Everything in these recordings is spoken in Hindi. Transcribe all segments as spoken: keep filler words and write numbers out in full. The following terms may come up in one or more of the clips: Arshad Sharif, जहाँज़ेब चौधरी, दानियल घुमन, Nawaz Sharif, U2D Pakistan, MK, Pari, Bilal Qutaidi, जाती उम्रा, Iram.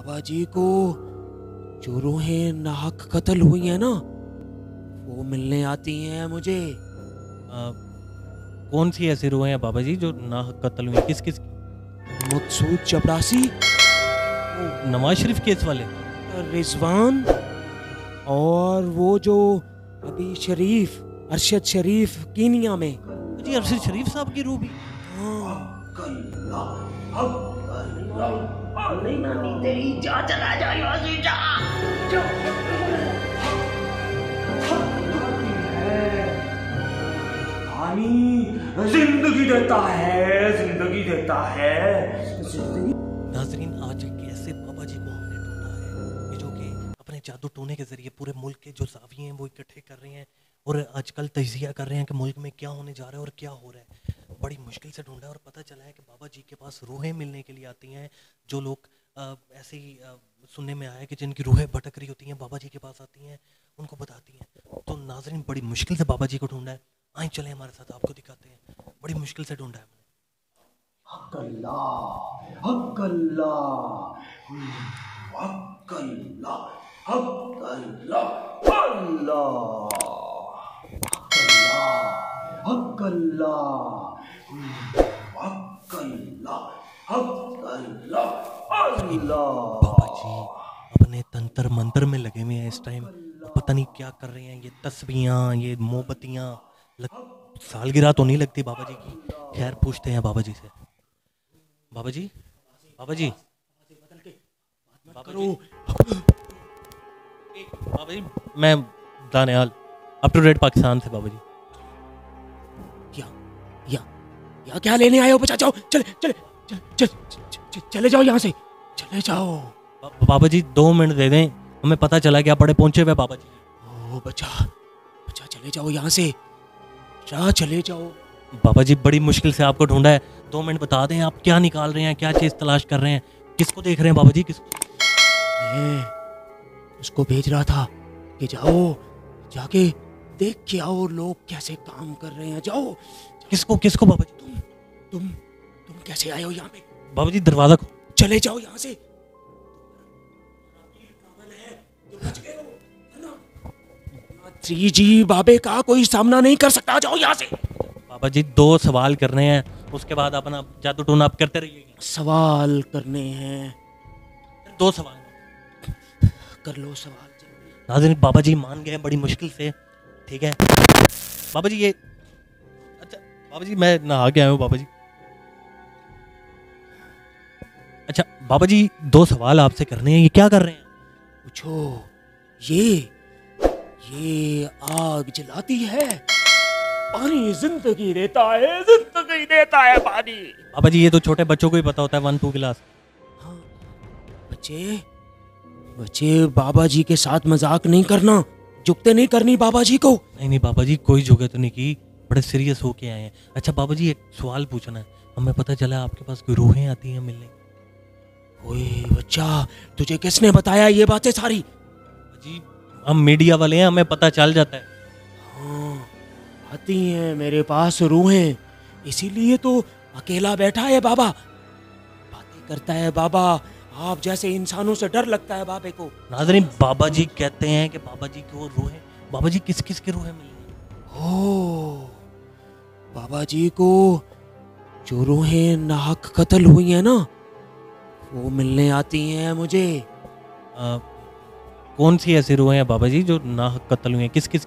बाबा जी को जो रूहें नाहक कत्ल हुई है ना, वो मिलने आती हैं मुझे। आ, कौन सी ऐसी रूहें हैं बाबा जी जो नाहक कत्ल हुई? किस किस? मकसूद चपरासी, नवाज शरीफ केस वाले, रिजवान, और वो जो अभी शरीफ, अरशद शरीफ कीनिया में। जी अरशद शरीफ साहब की रूह भी? जिंदगी देता है, जिंदगी देता है। नाजरीन, आज एक ऐसे बाबा जी को हमने ढूंढा है जो कि अपने जादू टोने के जरिए पूरे मुल्क के जो सावी हैं वो इकट्ठे कर रहे हैं और आजकल तजिया कर रहे हैं कि मुल्क में क्या होने जा रहा है और क्या हो रहा है। बड़ी मुश्किल से ढूंढा और पता चला है कि बाबा जी के पास रूहें मिलने के लिए आती हैं। जो लोग ऐसे ही सुनने में आया कि जिनकी रूहें भटक रही होती हैं बाबा जी के पास आती हैं, उनको बताती हैं। तो नाजरीन, बड़ी मुश्किल से बाबा जी को ढूंढा है। आए चले हमारे साथ, आपको दिखाते हैं। बड़ी मुश्किल से ढूंढा है मैंने। बाबा जी अपने तंत्र मंत्र में लगे हुए हैं इस टाइम, पता नहीं क्या कर रहे हैं। ये तस्बीहां, ये मोमबत्तियां, सालगिरह तो नहीं लगती बाबा जी की। खैर, पूछते हैं बाबा जी से। बाबा जी, बाबा जी, बाबा जी, बाबा जी, मैं Daniyal, up to date Pakistan से। बाबा जी, क्या या या क्या लेने आए हो? बचा जाओ, चले चले चले चले चले जाओ यहाँ से, चले जाओ। बाबा जी दो मिनट दे दें, हमें पता चला कि आप बड़े पहुंचे हुए बाबा जी। ओ बचा बचा, चले जाओ यहाँ से, जा चले जाओ। बाबा जी, बड़ी मुश्किल से आपको ढूंढा है। दो मिनट बता दें, आप क्या निकाल रहे हैं, क्या चीज तलाश कर रहे हैं, किसको देख रहे हैं बाबा जी? किसको? मैं उसको भेज रहा था कि जाओ जाके देख के आओ लोग कैसे काम कर रहे हैं। जाओ, जाओ। किसको किसको बाबा जी? तुम तुम तुम कैसे आए हो यहाँ पे? बाबा जी दरवाजा को, चले जाओ यहाँ से। जी बाबे का कोई सामना नहीं कर सकता, जाओ यहाँ से। बाबा जी दो सवाल करने हैं, उसके बाद अपना जादू टोना आप करते रहिएगा। सवाल करने हैं? दो सवाल कर लो सवाल। नाज़रीन, बाबा जी मान गए बड़ी मुश्किल से। ठीक है बाबा जी, ये अच्छा बाबा जी, मैं नहा के आया हूँ बाबा जी। अच्छा बाबा जी, दो सवाल आपसे करने हैं। ये क्या कर रहे हैं? पूछो। ये ये आग जलाती है, पानी जिंदगी देता है, जिंदगी देता है पानी। बाबा जी ये तो छोटे बच्चों को ही पता होता है, वन टू क्लास। हाँ बच्चे बच्चे, बाबा जी के साथ मजाक नहीं करना, जुगते नहीं करनी बाबा जी को। नहीं नहीं बाबा जी, कोई जुगत नहीं की, बड़े सीरियस होके आए हैं। अच्छा बाबा जी, एक सवाल पूछना है। हमें पता चला आपके पास कोई रूहें आती हैं मिलने। ओए बच्चा, तुझे किसने बताया ये बातें सारी? जी हम मीडिया वाले हैं, हमें पता चल जाता है। हाँ, आती हैं मेरे पास रूहें, इसीलिए तो अकेला बैठा है बाबा, बातें करता है बाबा। आप जैसे इंसानों से डर लगता है बाबे को। नाज़रीन, बाबा जी कहते हैं कि बाबा जी को रूहें, बाबा जी किस किस की रूहें मिली? ओ बाबा जी को जो रूहें नाहक कत्ल हुई है ना, वो मिलने आती हैं मुझे। आ, कौन सी ऐसी रूहें हैं बाबा जी जो नाहक कत्ल हुए हैं? किस किस?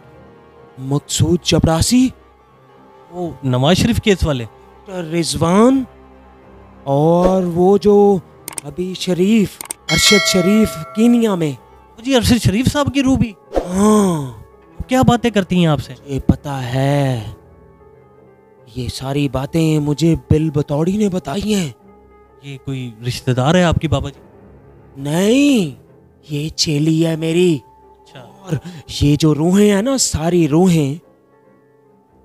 मकसूद चपरासी, वो नवाज शरीफ केस वाले, रिजवान, और वो जो अभी शरीफ, अरशद शरीफ कीनिया में। जी अरशद शरीफ साहब की रूह भी? हाँ। क्या बातें करती हैं आपसे? ये पता है, ये सारी बातें मुझे बिल बतौड़ी ने बताई हैं। ये कोई रिश्तेदार है आपकी बाबा जी? नहीं, ये चेली है मेरी। अच्छा। और ये जो रूहें हैं ना, सारी रूहें,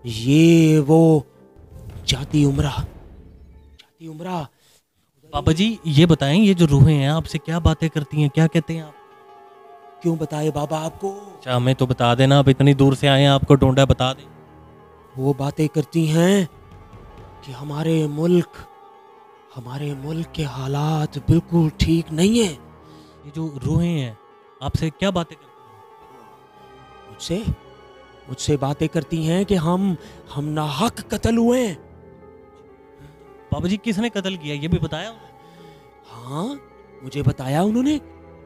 ये वो जाती उम्रा, जाती उम्रा। बाबा जी ये बताएं, ये जो रूहें हैं आपसे क्या बातें करती हैं, क्या कहते हैं आप? क्यों बताए बाबा आपको? अच्छा, हमें तो बता देना, आप इतनी दूर से आए हैं, आपको ढूंढा, बता दें। वो बातें करती हैं कि हमारे मुल्क, हमारे मुल्क के हालात बिल्कुल ठीक नहीं है। ये जो रूहें हैं आपसे क्या बातें करती हैं? मुझसे मुझसे बातें करती हैं कि हम हम नाहक कत्ल हुए हैं। बाबा जी किसने कत्ल किया ये भी बताया? हाँ मुझे बताया उन्होंने,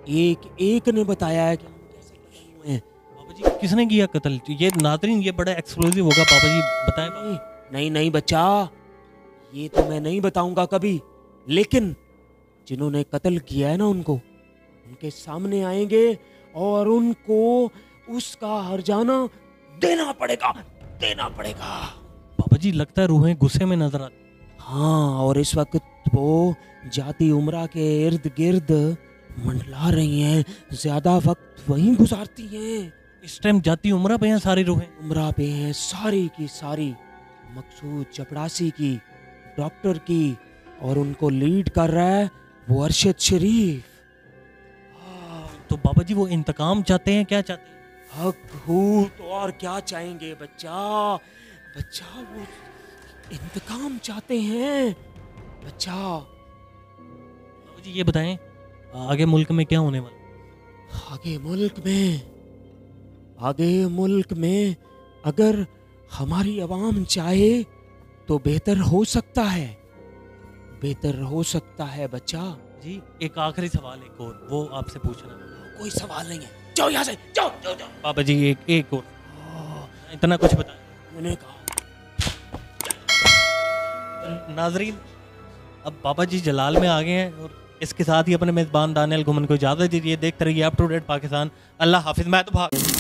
एक एक ने बताया है कि हम कैसे कत्ल हुए हैं। बाबा जी किसने किया कत्ल? ये नादरीन ये बड़ा एक्सक्लूसिव होगा, बाबा जी बताएं। नहीं, नहीं नहीं बच्चा ये तो मैं नहीं बताऊंगा कभी, लेकिन जिन्होंने कत्ल किया है ना उनको उनके सामने आएंगे और उनको उसका हरजाना देना पड़ेगा, देना पड़ेगा। बाबा जी लगता है रूहें गुस्से में नजर आती। हाँ और इस वक्त वो जाती उम्रा के इर्द गिर्द मंडला रही हैं, ज्यादा वक्त वहीं गुजारती हैं। इस टाइम जाती उम्रा पे हैं सारी रूहें? उम्रा पे हैं सारी की सारी, मकसूद चपड़ासी की, डॉक्टर की, और उनको लीड कर रहा है वो अरशद शरीफ। तो बाबा जी वो इंतकाम चाहते हैं, क्या चाहते हैं? हक हूँ तो और क्या चाहेंगे बच्चा, बच्चा वो इंतकाम चाहते हैं बच्चा। बाबा जी ये बताएं आगे मुल्क में क्या होने वाला? आगे मुल्क में, आगे मुल्क में अगर हमारी आवाम चाहे तो बेहतर हो सकता है, बेहतर हो सकता है बच्चा। जी एक आखिरी सवाल एक और वो आपसे पूछना। कोई सवाल नहीं है, जाओ यहाँ से, जाओ जाओ जाओ। बाबा जी एक एक और इतना कुछ बता मैंने कहा। नाजरीन अब बाबा जी जलाल में आ गए हैं और इसके साथ ही अपने मेज़बान दानियल घुमन को इजाज़त दीजिए। देखते रहिए अप टू डेट पाकिस्तान। अल्लाह हाफिज़। मैं तो भाग